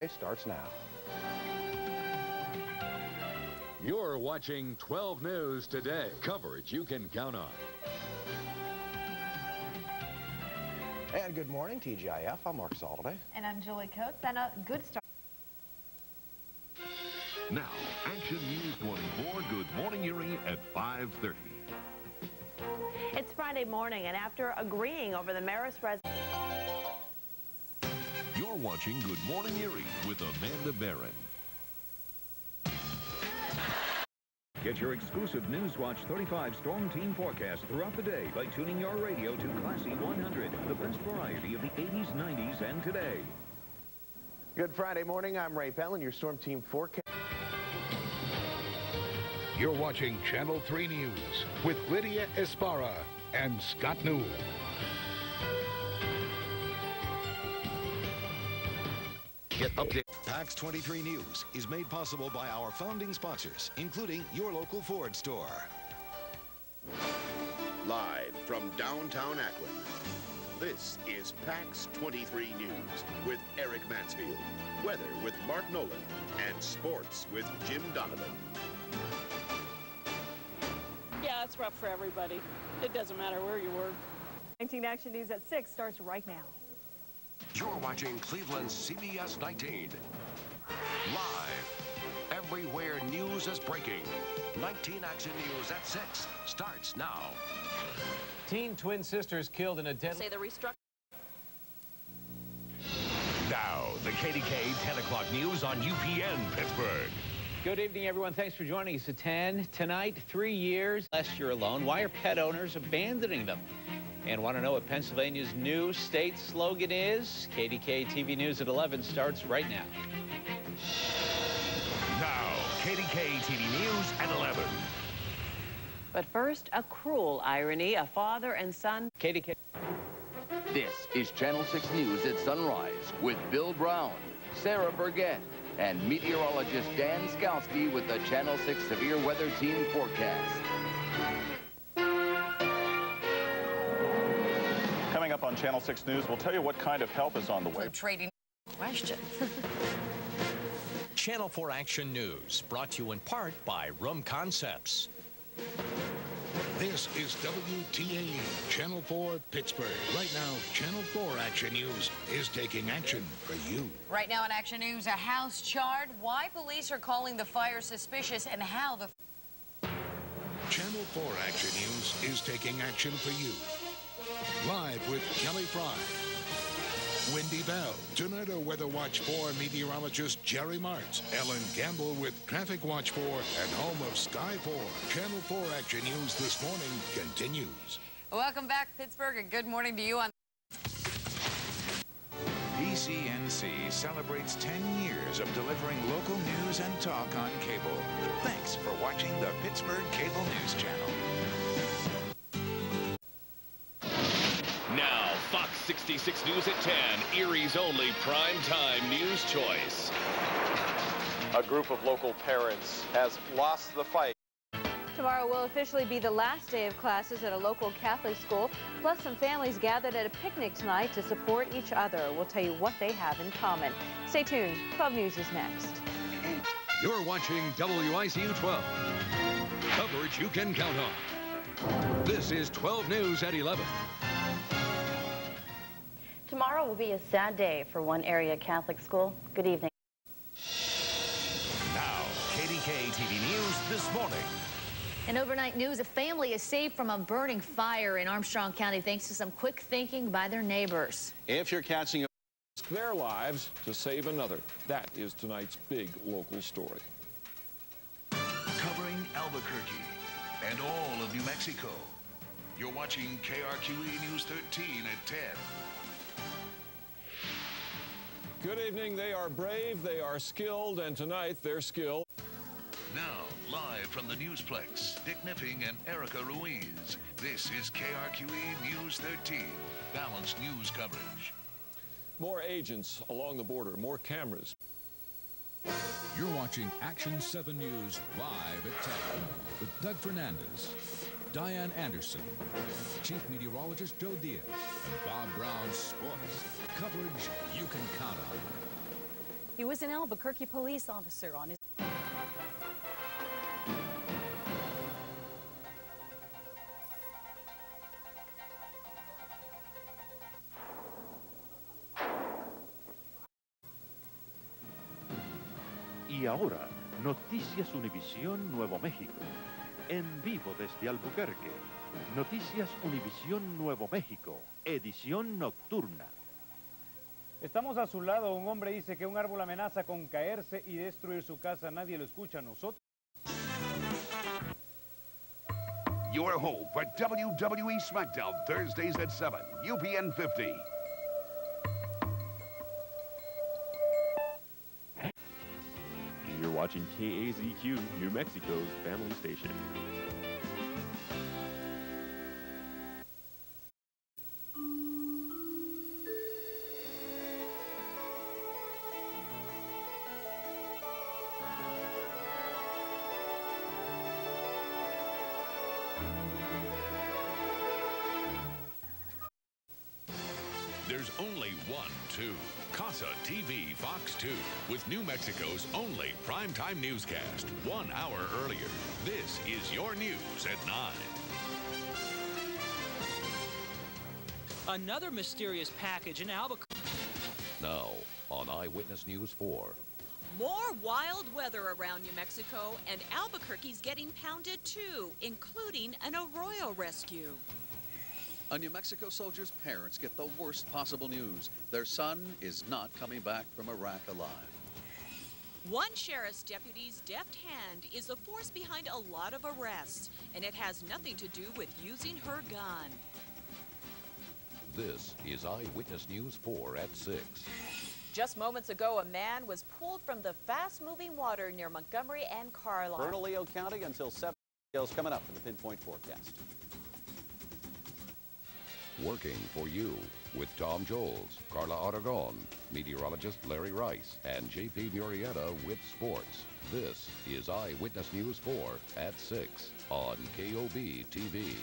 It starts now. You're watching 12 News Today. Coverage you can count on. And good morning, TGIF. I'm Mark Saldivar. And I'm Julie Coates. And a good start. Now, Action News 24 Good Morning Erie at 5:30. It's Friday morning, and after agreeing over the mayor's residence. You're watching Good Morning Erie with Amanda Barron. Get your exclusive Newswatch 35 Storm Team forecast throughout the day by tuning your radio to Classy 100, the best variety of the 80s, 90s, and today. Good Friday morning. I'm Ray Bell, and your Storm Team forecast. You're watching Channel 3 News with Lydia Esparra and Scott Newell. Get updated. PAX 23 News is made possible by our founding sponsors, including your local Ford store. Live from downtown Akron, this is PAX 23 News with Eric Mansfield, weather with Mark Nolan, and sports with Jim Donovan. Yeah, it's rough for everybody. It doesn't matter where you work. 19 Action News at 6 starts right now. You're watching Cleveland's CBS 19. Live, everywhere news is breaking. 19 Action News at 6 starts now. Teen twin sisters killed in a deadly... Say the restructuring. Now, the KDK 10 o'clock news on UPN Pittsburgh. Good evening, everyone. Thanks for joining us at 10. Tonight, 3 years last year alone. Why are pet owners abandoning them? And want to know what Pennsylvania's new state slogan is? KDK TV News at 11 starts right now. Now, KDK TV News at 11. But first, a cruel irony. A father and son... KDK... This is Channel 6 News at sunrise with Bill Brown, Sarah Burgett, and meteorologist Dan Skalski with the Channel 6 Severe Weather Team forecast. Coming up on Channel 6 News, we'll tell you what kind of help is on the way. Trading question. Channel 4 Action News, brought to you in part by Room Concepts. This is WTAE, Channel 4, Pittsburgh. Right now, Channel 4 Action News is taking action for you. Right now on Action News, a house charred, why police are calling the fire suspicious, and how the... Channel 4 Action News is taking action for you. Live with Kelly Fry, Wendy Bell, Tornado Weather Watch 4 meteorologist Jerry Martz, Ellen Gamble with Traffic Watch 4 and home of Sky 4. Channel 4 Action News this morning continues. Welcome back, Pittsburgh, and good morning to you on... PCNC celebrates 10 years of delivering local news and talk on cable. Thanks for watching the Pittsburgh Cable News Channel. Now, Fox 66 News at 10, Erie's only primetime news choice. A group of local parents has lost the fight. Tomorrow will officially be the last day of classes at a local Catholic school, plus some families gathered at a picnic tonight to support each other. We'll tell you what they have in common. Stay tuned. 12 News is next. You're watching WICU 12. Coverage you can count on. This is 12 News at 11. Tomorrow will be a sad day for one area Catholic school. Good evening. Now, KDK TV News this morning. In overnight news, a family is saved from a burning fire in Armstrong County thanks to some quick thinking by their neighbors. If you're catching a risk their lives to save another, that is tonight's big local story. Covering Albuquerque and all of New Mexico, you're watching KRQE News 13 at 10. Good evening. They are brave, they are skilled, and tonight their skill. Now, live from the Newsplex, Dick Niffing and Erica Ruiz. This is KRQE News 13, balanced news coverage. More agents along the border, more cameras. You're watching Action 7 News live at 10 with Doug Fernandez, Diane Anderson, Chief Meteorologist Joe Diaz, and Bob Brown's sports coverage you can count on. He was an Albuquerque police officer on his... Y ahora, Noticias Univisión Nuevo México. En vivo desde Albuquerque. Noticias Univisión Nuevo México, edición nocturna. Estamos a su lado. Un hombre dice que un árbol amenaza con caerse y destruir su casa. Nadie lo escucha. Nosotros. Your home for WWE SmackDown, Thursdays at 7, UPN 50. You're watching KAZQ, New Mexico's family station. There's only one, too. Casa TV Fox 2, with New Mexico's only primetime newscast 1 hour earlier. This is your news at 9. Another mysterious package in Albuquerque. Now, on Eyewitness News 4. More wild weather around New Mexico, and Albuquerque's getting pounded, too, including an arroyo rescue. A New Mexico soldier's parents get the worst possible news. Their son is not coming back from Iraq alive. One sheriff's deputy's deft hand is the force behind a lot of arrests, and it has nothing to do with using her gun. This is Eyewitness News 4 at 6. Just moments ago, a man was pulled from the fast-moving water near Montgomery and Carlisle. Bernalillo County until 7 details coming up in the Pinpoint Forecast. Working for you with Tom Joles, Carla Aragon, meteorologist Larry Rice, and J.P. Murrieta with sports. This is Eyewitness News 4 at 6 on KOB-TV.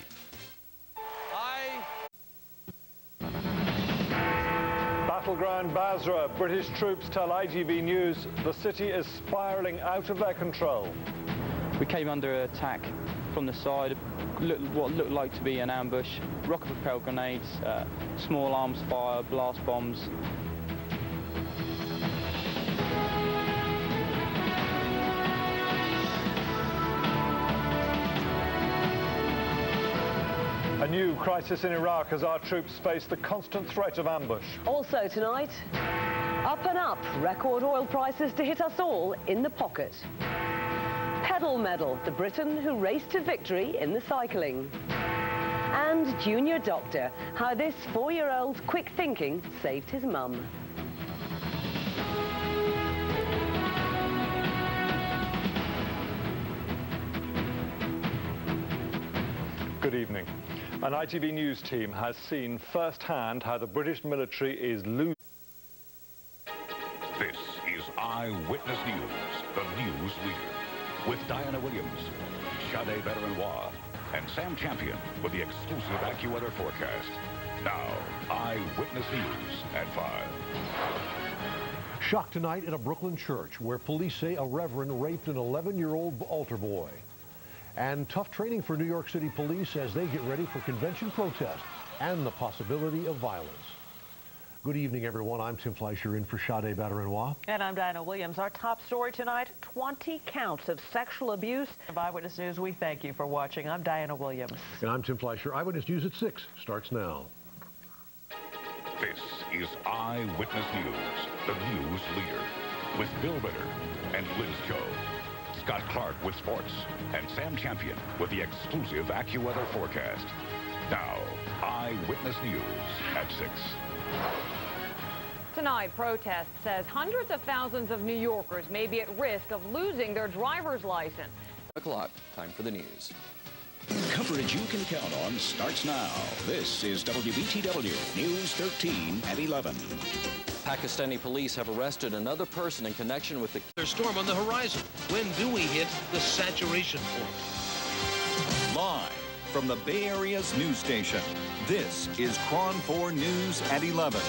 Battleground Basra, British troops tell ITV News the city is spiralling out of their control. We came under attack from the side, what looked like to be an ambush, rocket-propelled grenades, small arms fire, blast bombs. A new crisis in Iraq as our troops face the constant threat of ambush. Also tonight, up and up, record oil prices to hit us all in the pocket. Pedal medal, the Briton who raced to victory in the cycling. And Junior Doctor, how this four-year-old's quick thinking saved his mum. Good evening. An ITV News team has seen firsthand how the British military is losing. This is Eyewitness News, the news leader. With Diana Williams, Sade Berenois, and Sam Champion with the exclusive AccuWeather forecast. Now, Eyewitness News at 5. Shock tonight at a Brooklyn church where police say a reverend raped an 11-year-old altar boy. And tough training for New York City police as they get ready for convention protests and the possibility of violence. Good evening, everyone. I'm Tim Fleischer in for Sade Berenois. And I'm Diana Williams. Our top story tonight, 20 counts of sexual abuse. Eyewitness News, we thank you for watching. I'm Diana Williams. And I'm Tim Fleischer. Eyewitness News at 6 starts now. This is Eyewitness News, the news leader, with Bill Ritter and Liz Cho. Scott Clark with sports and Sam Champion with the exclusive AccuWeather forecast. Now, Eyewitness News at 6. Tonight, protest says hundreds of thousands of New Yorkers may be at risk of losing their driver's license. O'clock, time for the news. Coverage you can count on starts now. This is WBTW News 13 at 11. Pakistani police have arrested another person in connection with the storm on the horizon. When do we hit the saturation point? Live from the Bay Area's news station. This is Cron 4 News at 11.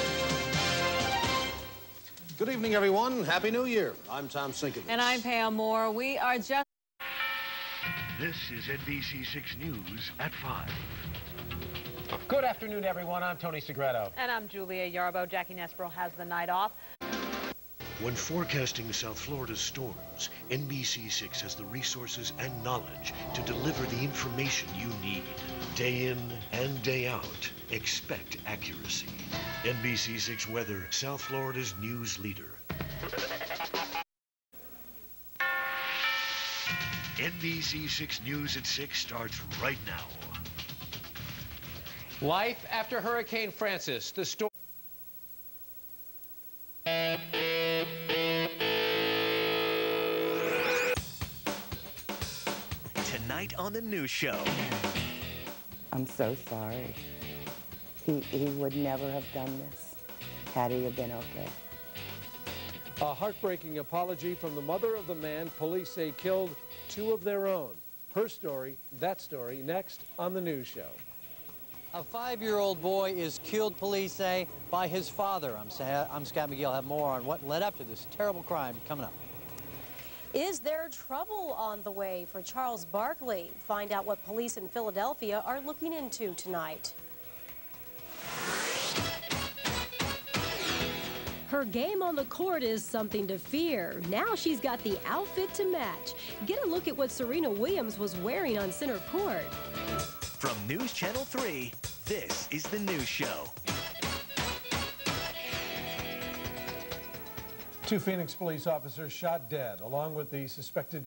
Good evening, everyone. Happy New Year. I'm Tom Sinkovich. And I'm Pam Moore. We are just... This is NBC 6 News at 5. Good afternoon, everyone. I'm Tony Segretto. And I'm Julia Yarbo. Jackie Nespero has the night off. When forecasting South Florida's storms, NBC 6 has the resources and knowledge to deliver the information you need. Day in and day out, expect accuracy. NBC 6 Weather, South Florida's news leader. NBC 6 News at 6 starts right now. Life after Hurricane Francis, the storm. Tonight on the news show. I'm so sorry. He would never have done this had he have been okay. A heartbreaking apology from the mother of the man police say killed two of their own. Her story, that story, next on the news show. A 5-year-old boy is killed, police say, by his father. I'm Scott McGill. I'll have more on what led up to this terrible crime coming up. Is there trouble on the way for Charles Barkley? Find out what police in Philadelphia are looking into tonight. Her game on the court is something to fear. Now she's got the outfit to match. Get a look at what Serena Williams was wearing on center court. From News Channel 3, this is the news show. Two Phoenix police officers shot dead, along with the suspected...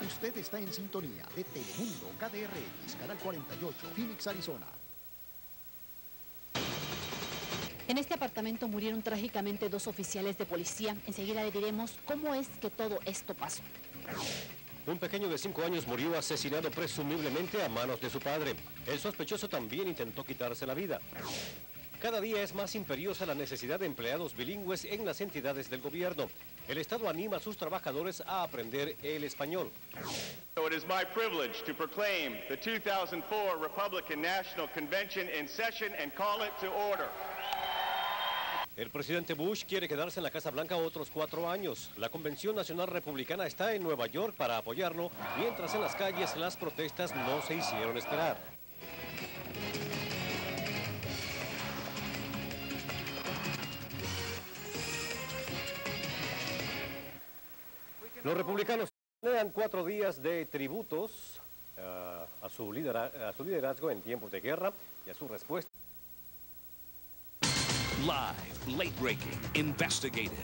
Usted está en sintonía de Telemundo KDRX, Canal 48, Phoenix, Arizona. En este apartamento murieron trágicamente dos oficiales de policía. Enseguida le diremos cómo es que todo esto pasó. Un pequeño de 5 años murió asesinado presumiblemente a manos de su padre. El sospechoso también intentó quitarse la vida. Cada día es más imperiosa la necesidad de empleados bilingües en las entidades del gobierno. El Estado anima a sus trabajadores a aprender el español. So it is my privilege to proclaim the 2004 Republican National Convention in session and call it to order. El presidente Bush quiere quedarse en la Casa Blanca otros 4 años. La Convención Nacional Republicana está en Nueva York para apoyarlo, mientras en las calles las protestas no se hicieron esperar. Los republicanos planean 4 días de tributos a su liderazgo en tiempos de guerra y a su respuesta. Live, late-breaking, investigative.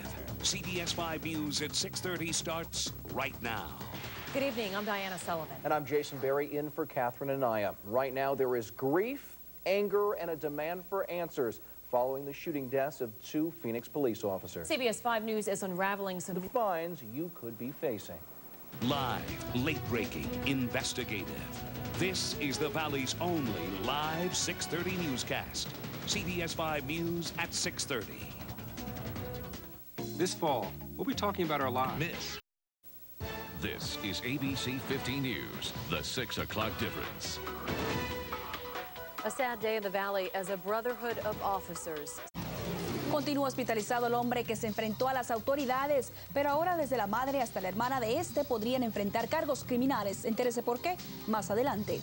CBS 5 News at 6:30 starts right now. Good evening, I'm Diana Sullivan. And I'm Jason Berry, in for Catherine Anaya. Right now, there is grief, anger, and a demand for answers following the shooting deaths of 2 Phoenix police officers. CBS 5 News is unraveling some... the fines you could be facing. Live, late-breaking, investigative. This is the Valley's only live 6:30 newscast. CBS 5 News at 6:30. This fall, we'll be talking about our lives. This is ABC 15 News, the 6 o'clock difference. A sad day in the Valley as a brotherhood of officers. Continúa hospitalizado el hombre que se enfrentó a las autoridades, pero ahora desde la madre hasta la hermana de este podrían enfrentar cargos criminales. Entérese por qué más adelante.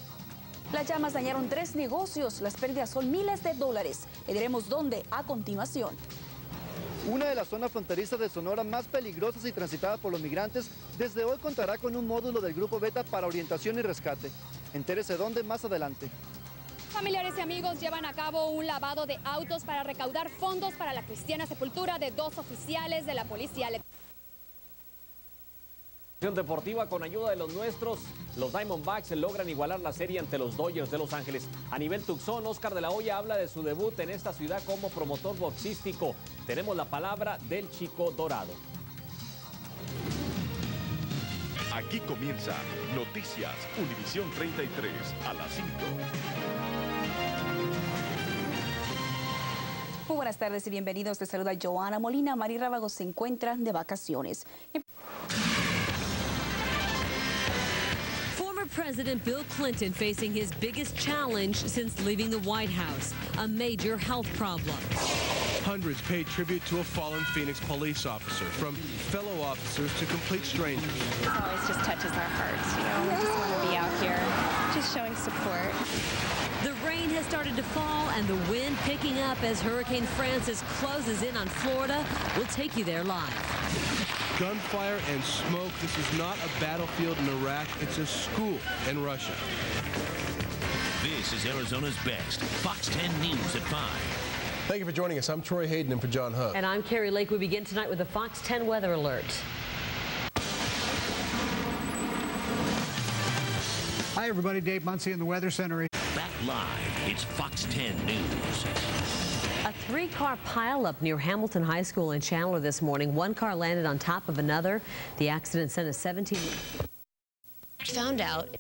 Las llamas dañaron 3 negocios. Las pérdidas son miles de dólares. Le diremos dónde a continuación. Una de las zonas fronterizas de Sonora más peligrosas y transitada por los migrantes, desde hoy contará con un módulo del Grupo Beta para orientación y rescate. Entérese dónde más adelante. Familiares y amigos llevan a cabo un lavado de autos para recaudar fondos para la cristiana sepultura de 2 oficiales de la policía. Deportiva con ayuda de los nuestros, los Diamondbacks logran igualar la serie ante los Dodgers de Los Ángeles. A nivel Tucson, Oscar de la Hoya habla de su debut en esta ciudad como promotor boxístico. Tenemos la palabra del Chico Dorado. Aquí comienza Noticias Univisión 33 a las 5. Muy buenas tardes y bienvenidos. Les saluda Joana Molina. Mari Rábago se encuentra de vacaciones. President Bill Clinton facing his biggest challenge since leaving the White House, a major health problem. Hundreds paid tribute to a fallen Phoenix police officer, from fellow officers to complete strangers. It always just touches our hearts, you know. We just want to be out here, just showing support. The rain has started to fall and the wind picking up as Hurricane Francis closes in on Florida. We'll take you there live. Gunfire and smoke. This is not a battlefield in Iraq. It's a school in Russia. This is Arizona's best. Fox 10 News at 5. Thank you for joining us. I'm Troy Hayden and for John Hugg. And I'm Carrie Lake. We begin tonight with a Fox 10 weather alert. Hi, everybody. Dave Muncy in the Weather Center. Back live. It's Fox 10 News. A three-car pileup near Hamilton High School in Chandler this morning. One car landed on top of another. The accident sent a 17-year-old. Found out.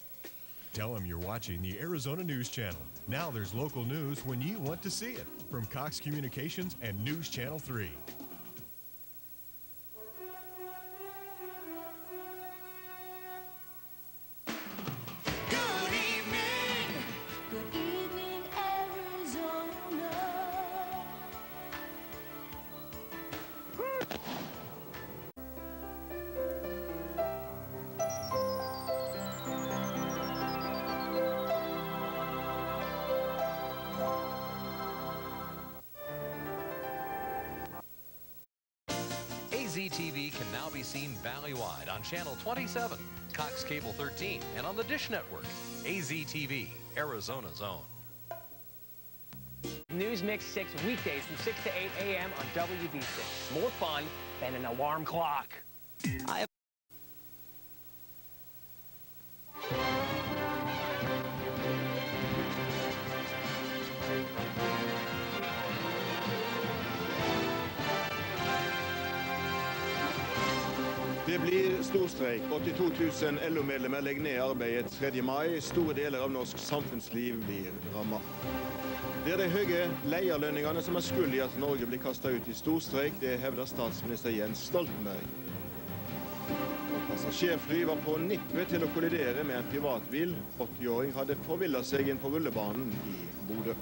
Tell them you're watching the Arizona News Channel. Now there's local news when you want to see it. From Cox Communications and News Channel 3. AZTV can now be seen valley-wide on Channel 27, Cox Cable 13, and on the Dish Network. AZTV, Arizona's own. News Mix 6 weekdays from 6 to 8 a.m. on WB6. More fun than an alarm clock. Det blir storstreik. 82 000 LO-medlemmer legger ned arbeidet 3. mai. Store deler av norsk samfunnsliv blir rammet. Det er de høye leierlønningene som er skyld I at Norge blir kastet ut I storstreik, det hevder statsminister Jens Stoltenberg. Passasjerfly var på nippet til å kollidere med en privatbil. 80-åring hadde forvillet seg inn på rullebanen I Bodø.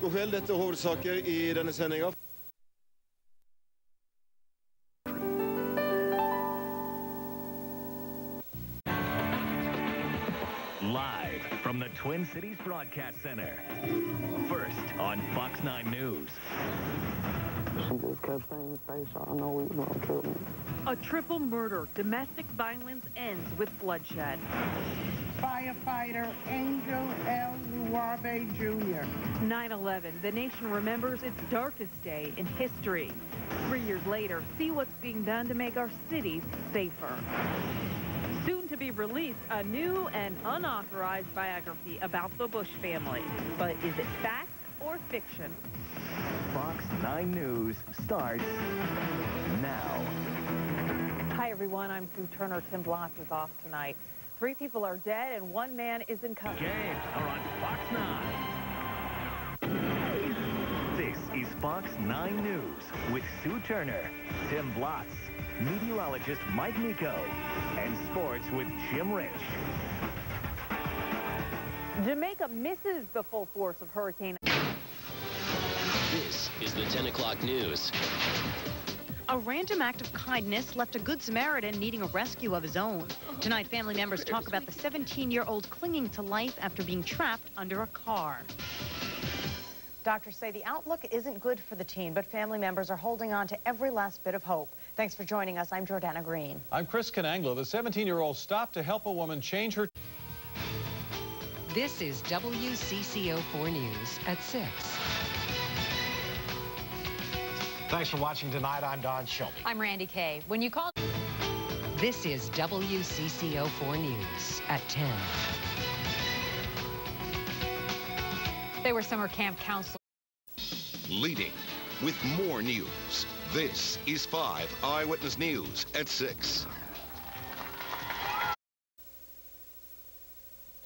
God kveld, dette hovedsaker I denne sendingen. Live from the Twin Cities Broadcast Center. First on Fox 9 News. She just kept saying, "Face, I know you're going to kill me." A triple murder. Domestic violence ends with bloodshed. Firefighter Angel L. Luabe, Jr. 9/11. The nation remembers its darkest day in history. 3 years later, see what's being done to make our cities safer. Soon to be released, a new and unauthorized biography about the Bush family. But is it fact or fiction? Fox 9 News starts now. Hi, everyone. I'm Sue Turner. Tim Block is off tonight. 3 people are dead and 1 man is in custody. Games are on Fox 9. This is Fox 9 News with Sue Turner, Tim Blatz, meteorologist Mike Nico, and sports with Jim Rich. Jamaica misses the full force of Hurricane. This is the 10 o'clock news. A random act of kindness left a Good Samaritan needing a rescue of his own. Tonight, family members talk about the 17-year-old clinging to life after being trapped under a car. Doctors say the outlook isn't good for the teen, but family members are holding on to every last bit of hope. Thanks for joining us. I'm Jordana Green. I'm Chris Canangelo. The 17-year-old stopped to help a woman change her... This is WCCO 4 News at 6. Thanks for watching tonight. I'm Don Shelby. I'm Randy Kay. When you call... This is WCCO 4 News at 10. They were summer camp counselors. Leading with more news. This is 5 Eyewitness News at 6.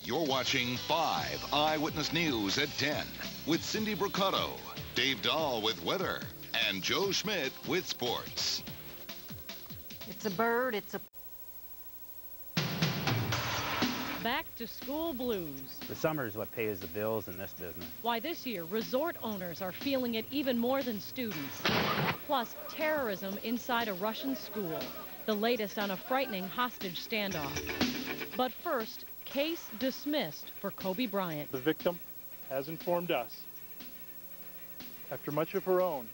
You're watching 5 Eyewitness News at 10 with Cindy Brucato, Dave Dahl with weather, and Joe Schmidt with sports. It's a bird, it's a... Back to school blues. The summer is what pays the bills in this business. Why this year, resort owners are feeling it even more than students. Plus, terrorism inside a Russian school. The latest on a frightening hostage standoff. But first, case dismissed for Kobe Bryant. The victim has informed us, after much of her own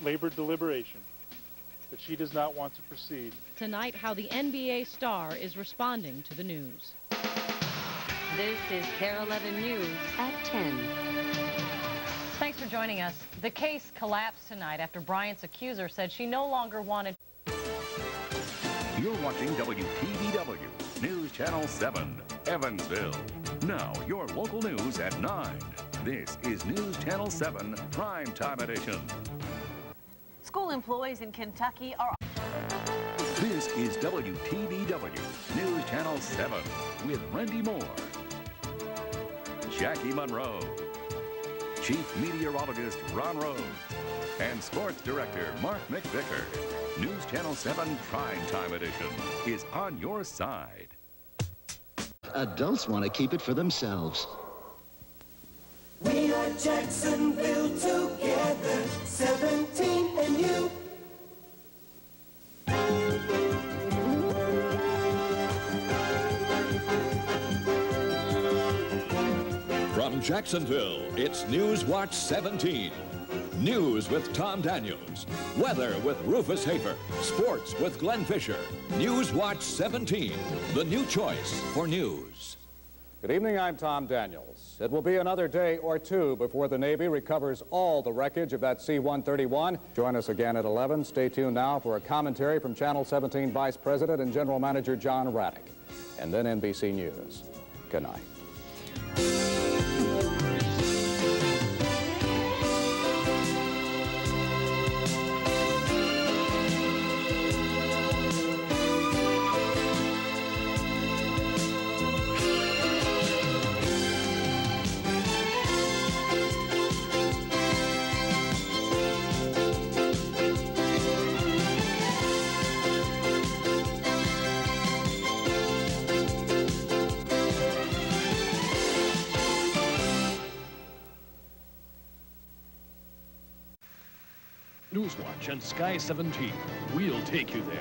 labored deliberation, that she does not want to proceed. Tonight, how the NBA star is responding to the news. This is Care 11 News at 10. Thanks for joining us. The case collapsed tonight after Bryant's accuser said she no longer wanted... You're watching WPBW, News Channel 7, Evansville. Now, your local news at 9. This is News Channel 7, Primetime Edition. School employees in Kentucky are... This is WTBW, News Channel 7, with Randy Moore, Jackie Monroe, Chief Meteorologist Ron Rhodes, and Sports Director Mark McVicker. News Channel 7 Primetime Edition is on your side. Adults want to keep it for themselves. We are Jacksonville together, 17 and you. From Jacksonville, it's News Watch 17. News with Tom Daniels. Weather with Rufus Hafer. Sports with Glenn Fisher. News Watch 17, the new choice for news. Good evening, I'm Tom Daniels. It will be another day or two before the Navy recovers all the wreckage of that C-131. Join us again at 11. Stay tuned now for a commentary from Channel 17 Vice President and General Manager John Raddick. And then NBC News. Good night. Newswatch and Sky 17. We'll take you there.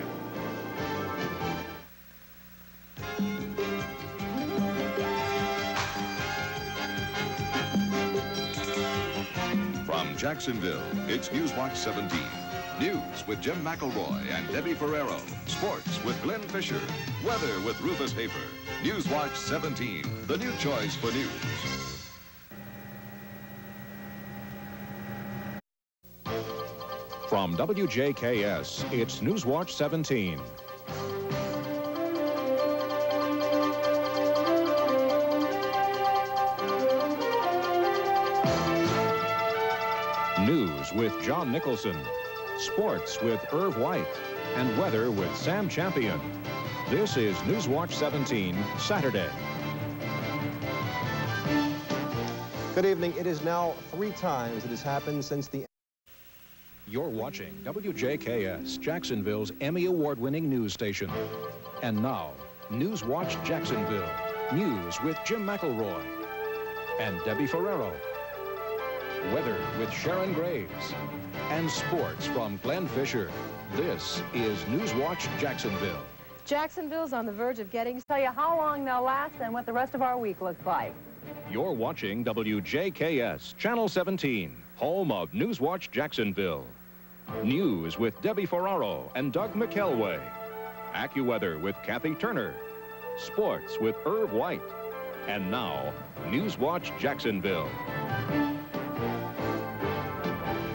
From Jacksonville, it's Newswatch 17. News with Jim McElroy and Debbie Ferrero. Sports with Glenn Fisher. Weather with Rufus Hafer. Newswatch 17, the new choice for news. From WJKS, it's Newswatch 17. News with John Nicholson, sports with Irv White, and weather with Sam Champion. This is Newswatch 17, Saturday. Good evening. It is now 3 times it has happened since the... You're watching WJKS, Jacksonville's Emmy Award-winning news station. And now, Newswatch Jacksonville. News with Jim McElroy and Debbie Ferrero. Weather with Sharon Graves. And sports from Glenn Fisher. This is Newswatch Jacksonville. Jacksonville's on the verge of getting... Tell you how long they'll last and what the rest of our week looks like. You're watching WJKS, Channel 17, home of Newswatch Jacksonville. News with Debbie Ferraro and Doug McElway. AccuWeather with Kathy Turner. Sports with Irv White. And now, Newswatch Jacksonville.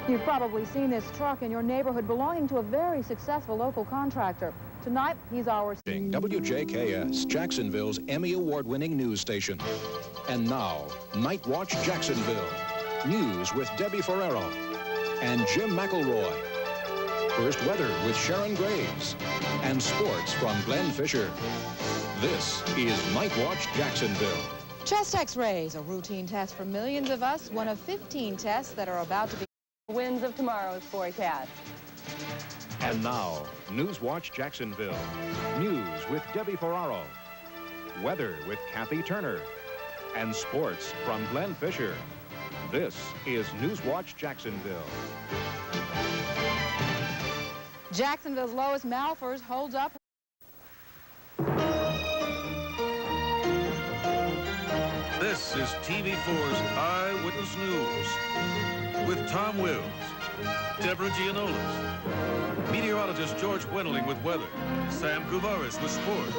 You've probably seen this truck in your neighborhood belonging to a very successful local contractor. Tonight, he's ours. WJKS, Jacksonville's Emmy Award-winning news station. And now, Night Watch Jacksonville. News with Debbie Ferrero and Jim McElroy. First weather with Sharon Graves and sports from Glenn Fisher. This is Night Watch Jacksonville. Chest X-rays, a routine test for millions of us, one of 15 tests that are about to be... Winds of tomorrow's forecast. And now, Newswatch Jacksonville. News with Debbie Ferraro. Weather with Kathy Turner. And sports from Glenn Fisher. This is Newswatch Jacksonville. Jacksonville's Lois Malfers holds up. This is TV4's Eyewitness News with Tom Wills, Deborah Gianolis, meteorologist George Wendling with weather, Sam Kouvaris with sports,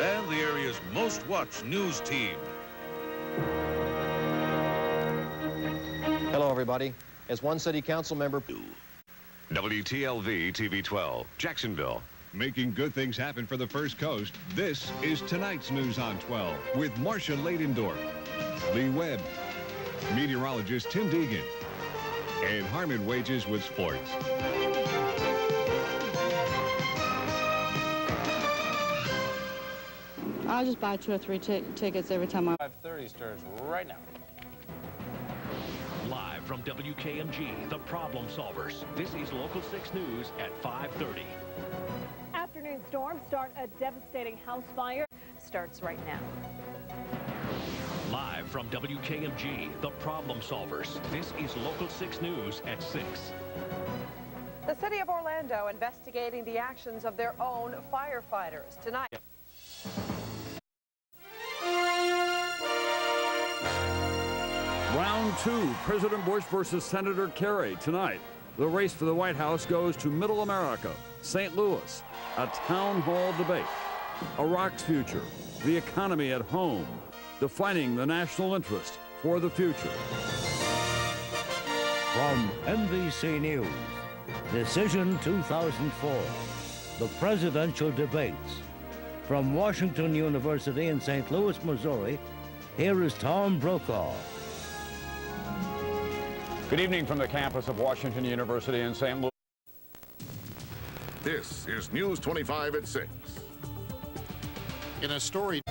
and the area's most watched news team. Hello, everybody. As one city council member... WTLV TV 12, Jacksonville. Making good things happen for the First Coast, this is tonight's News on 12 with Marcia Ladendorf, Lee Webb, meteorologist Tim Deegan, and Harmon Wages with sports. I'll just buy 2 or 3 tickets every time I... 5:30 starts right now. Live from WKMG, The Problem Solvers. This is Local 6 News at 5:30. Afternoon storms start a devastating house fire. Starts right now. Live from WKMG, The Problem Solvers. This is Local 6 News at 6. The City of Orlando investigating the actions of their own firefighters tonight. Round two, President Bush versus Senator Kerry tonight. The race for the White House goes to Middle America, St. Louis, a town hall debate, Iraq's future, the economy at home, defining the national interest for the future. From NBC News, Decision 2004, the presidential debates. From Washington University in St. Louis, Missouri, here is Tom Brokaw. Good evening from the campus of Washington University in St. Louis. This is News 25 at 6. In a story...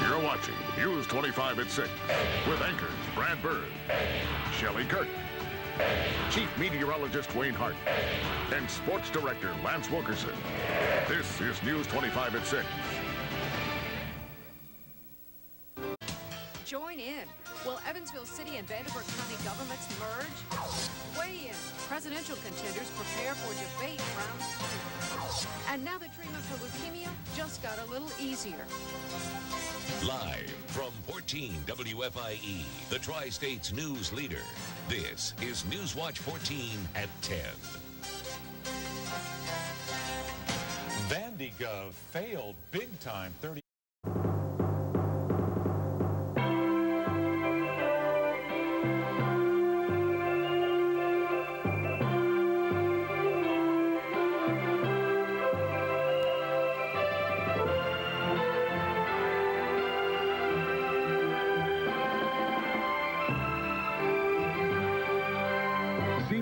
You're watching News 25 at 6 with anchors Brad Bird, Shelley Kirk, Chief Meteorologist Wayne Hart, and Sports Director Lance Wilkerson. This is News 25 at 6. Join in. Will Evansville City and Vanderburgh County governments merge? Weigh in. Presidential contenders prepare for debate round two. And now the treatment for leukemia just got a little easier. Live from 14 WFIE, the Tri-State's news leader, this is Newswatch 14 at 10. Vandy.gov failed big time 30.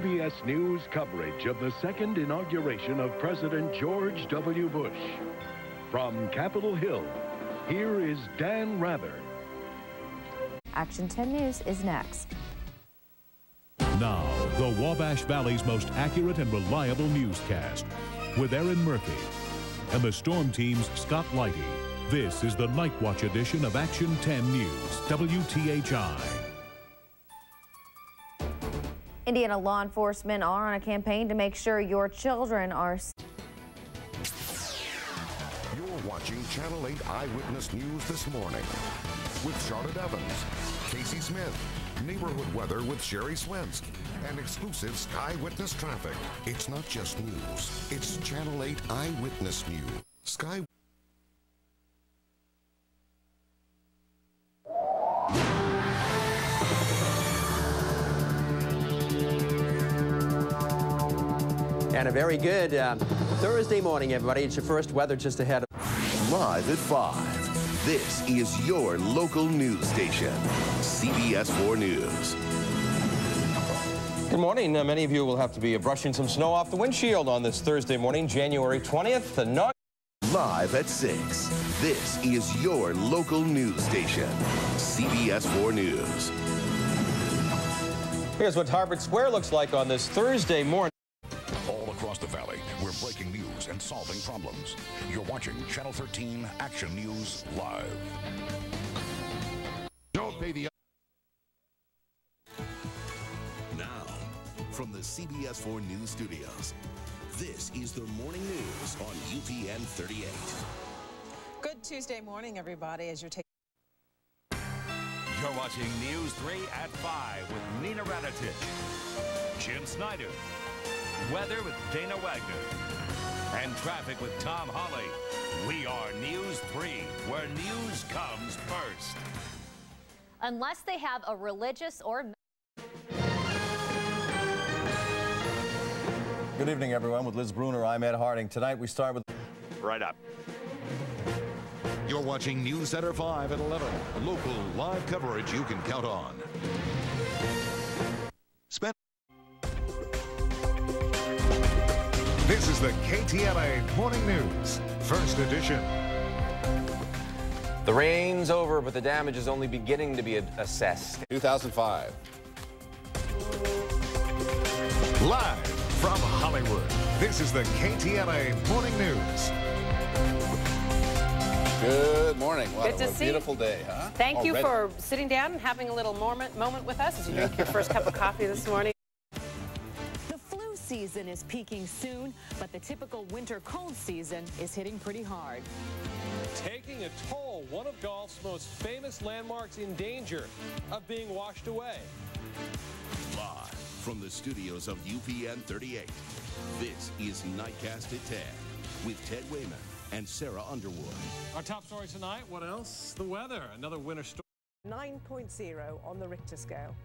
CBS News coverage of the second inauguration of President George W. Bush. From Capitol Hill, here is Dan Rather. Action 10 News is next. Now, the Wabash Valley's most accurate and reliable newscast with Aaron Murphy and the Storm Team's Scott Lighty. This is the Night Watch edition of Action 10 News, WTHI. Indiana law enforcement are on a campaign to make sure your children are safe. You're watching Channel 8 Eyewitness News this morning with Charlotte Evans, Casey Smith, neighborhood weather with Sherry Swensk, and exclusive Skywitness traffic. It's not just news, it's Channel 8 Eyewitness News. Sky. And a very good Thursday morning, everybody. It's your first weather just ahead of... Live at 5, this is your local news station, CBS 4 News. Good morning. Many of you will have to be brushing some snow off the windshield on this Thursday morning, January 20th. Live at 6, this is your local news station, CBS 4 News. Here's what Harvard Square looks like on this Thursday morning. All across the valley, we're breaking news and solving problems. You're watching Channel 13 Action News Live. Don't pay the... Now, from the CBS 4 News Studios, this is the Morning News on UPN 38. Good Tuesday morning, everybody, as you're taking... You're watching News 3 at 5 with Nina Ranatich, Jim Snyder, weather with Dana Wagner, and traffic with Tom Holley. We are News 3, where news comes first. Unless they have a religious or... Good evening, everyone. With Liz Bruner, I'm Ed Harding. Tonight we start with... Right up. You're watching News Center 5 at 11. Local live coverage you can count on. This is the KTLA Morning News, First Edition. The rain's over, but the damage is only beginning to be assessed. 2005. Live from Hollywood, this is the KTLA Morning News. Good morning. Wow, what a beautiful day, huh? Thank you for sitting down and having a little moment with us as you drink your first cup of coffee this morning. The flu season is peaking soon, but the typical winter cold season is hitting pretty hard. Taking a toll, one of golf's most famous landmarks in danger of being washed away. Live from the studios of UPN 38, this is Nightcast at 10 with Ted Wayman and Sarah Underwood. Our top story tonight, what else? The weather, another winter storm. 9.0 on the Richter scale.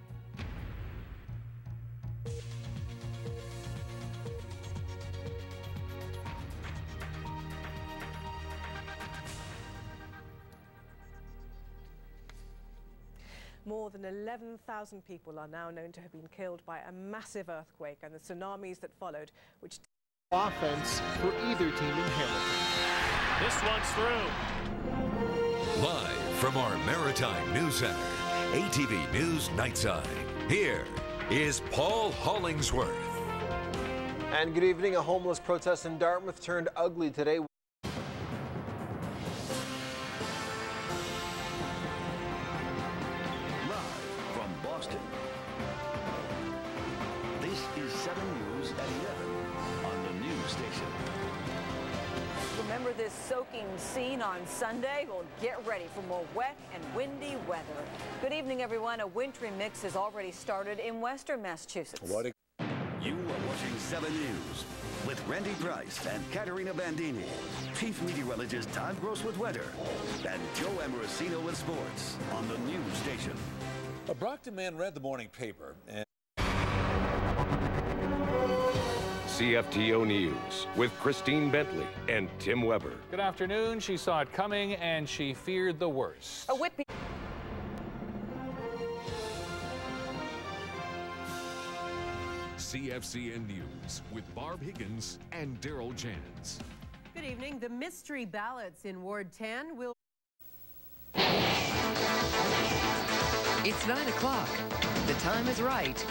More than 11,000 people are now known to have been killed by a massive earthquake and the tsunamis that followed, which... Offense for either team in Hamilton. This one's through. Live from our Maritime News Center, ATV News Nightside, here is Paul Hollingsworth. And good evening. A homeless protest in Dartmouth turned ugly today. This soaking scene on Sunday. We'll get ready for more wet and windy weather. Good evening, everyone. A wintry mix has already started in western Massachusetts. You are watching 7 News with Randy Price and Katerina Bandini, Chief Meteorologist Tom Gross with weather, and Joe Amorosino with sports on the news station. A Brockton man read the morning paper and... CFTO News with Christine Bentley and Tim Weber. Good afternoon. She saw it coming and she feared the worst. A Whitby. CFCN News with Barb Higgins and Daryl Jans. Good evening. The mystery ballots in Ward 10 will... It's 9 o'clock. The time is right.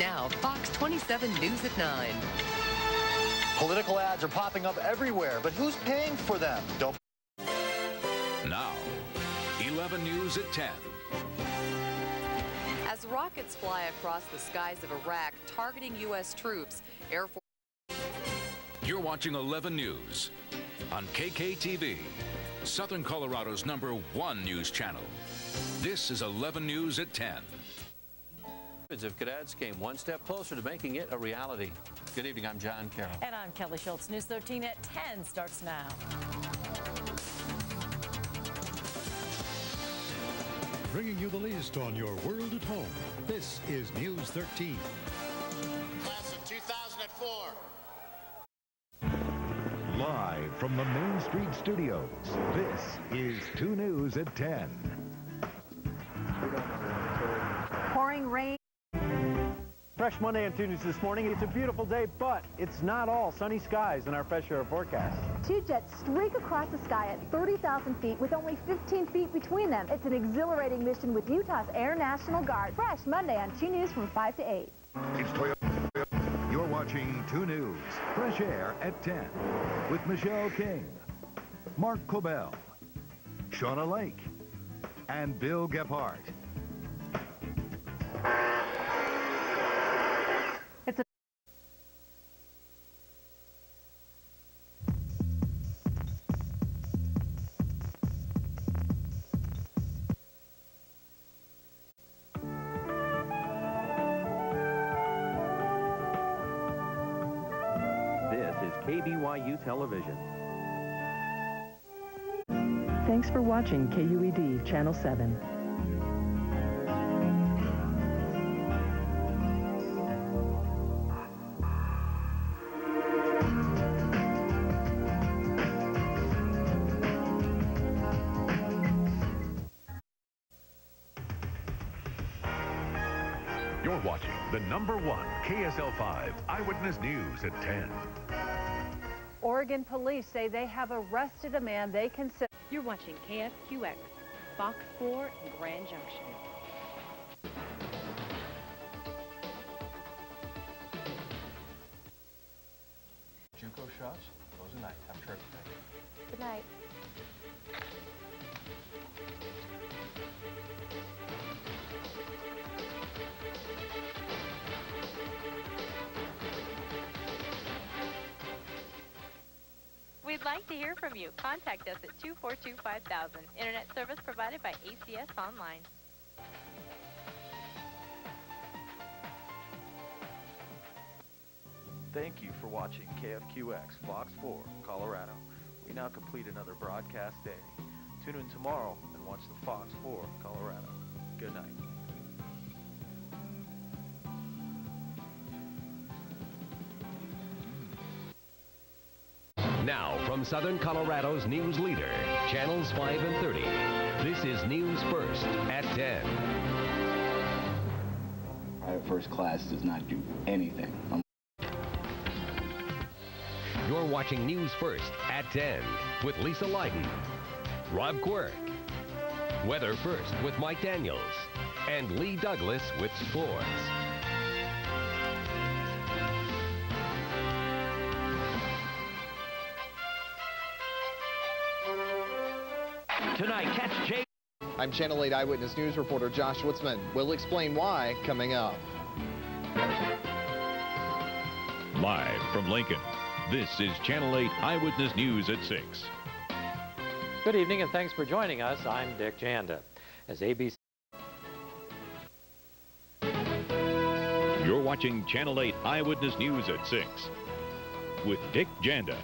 Now, Fox 27 News at 9. Political ads are popping up everywhere, but who's paying for them? Don't... Now, 11 News at 10. As rockets fly across the skies of Iraq, targeting U.S. troops, Air Force... You're watching 11 News on KKTV, Southern Colorado's #1 news channel. This is 11 News at 10. Of cadets came one step closer to making it a reality. Good evening, I'm John Carroll. And I'm Kelly Schultz. News 13 at 10 starts now. Bringing you the latest on your world at home. This is News 13. Class of 2004. Live from the Main Street Studios, this is 2 News at 10. Pouring rain. Fresh Monday on Tuesdays this morning. It's a beautiful day, but it's not all sunny skies in our fresh air forecast. Two jets streak across the sky at 30,000 feet with only 15 feet between them. It's an exhilarating mission with Utah's Air National Guard. Fresh Monday on 2 News from 5 to 8. It's Toyota. You're watching 2 News. Fresh Air at 10 with Michelle King, Mark Cobell, Shauna Lake, and Bill Gephardt. KBYU Television. Thanks for watching KUED Channel 7. You're watching the #1 KSL5 Eyewitness News at 10. Oregon police say they have arrested a man they consider. You're watching KFQX, Fox 4 in Grand Junction. JUCO shots, those are nice. I'm sure it's nice. Good night. We'd like to hear from you. Contact us at 242-5000. Internet service provided by ACS Online. Thank you for watching KFQX Fox 4, Colorado. We now complete another broadcast day. Tune in tomorrow and watch the Fox 4, Colorado. Good night. Now, from Southern Colorado's news leader, Channels 5 and 30, this is News First at 10. Our first class does not do anything. You're watching News First at 10 with Lisa Lydon, Rob Quirk, Weather First with Mike Daniels, and Lee Douglas with sports. Tonight, catch Jay. I'm Channel 8 Eyewitness News reporter Josh Schwitzman. We'll explain why coming up. Live from Lincoln, this is Channel 8 Eyewitness News at 6. Good evening and thanks for joining us. I'm Dick Janda. As ABC... You're watching Channel 8 Eyewitness News at 6 with Dick Janda.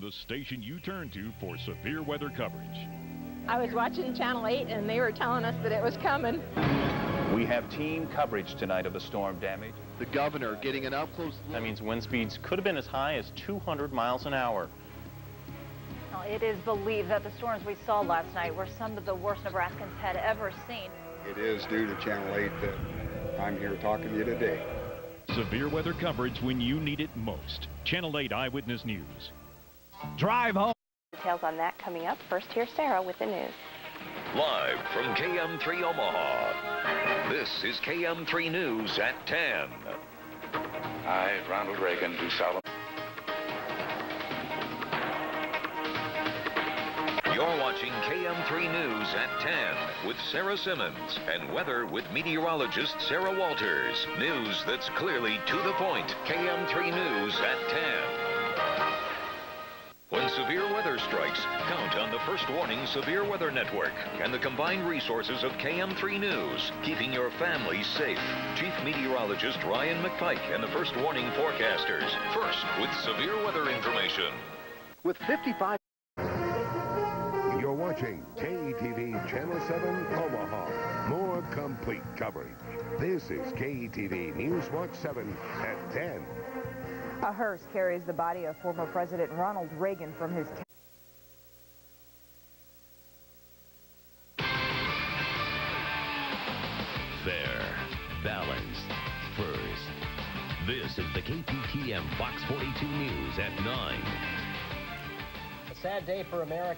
The station you turn to for severe weather coverage. I was watching Channel 8 and they were telling us that it was coming. We have team coverage tonight of the storm damage. The governor getting an up-close look. That means wind speeds could have been as high as 200 miles an hour. Well, it is believed that the storms we saw last night were some of the worst Nebraskans had ever seen. It is due to Channel 8 that I'm here talking to you today. Severe weather coverage when you need it most. Channel 8 Eyewitness News. Drive home. Details on that coming up. First, here's Sarah with the news. Live from KM3 Omaha, this is KM3 News at 10. I, Ronald Reagan, do solemnly. You're watching KM3 News at 10 with Sarah Simmons and weather with meteorologist Sarah Walters. News that's clearly to the point. KM3 News at 10. When severe weather strikes, count on the First Warning Severe Weather Network and the combined resources of KM3 News, keeping your family safe. Chief Meteorologist Ryan McPike and the First Warning Forecasters, first with severe weather information. With 55... You're watching KETV Channel 7 Omaha. More complete coverage. This is KETV Newswatch 7 at 10. A hearse carries the body of former President Ronald Reagan from his... This is the KPTM Fox 42 News at 9. A sad day for America.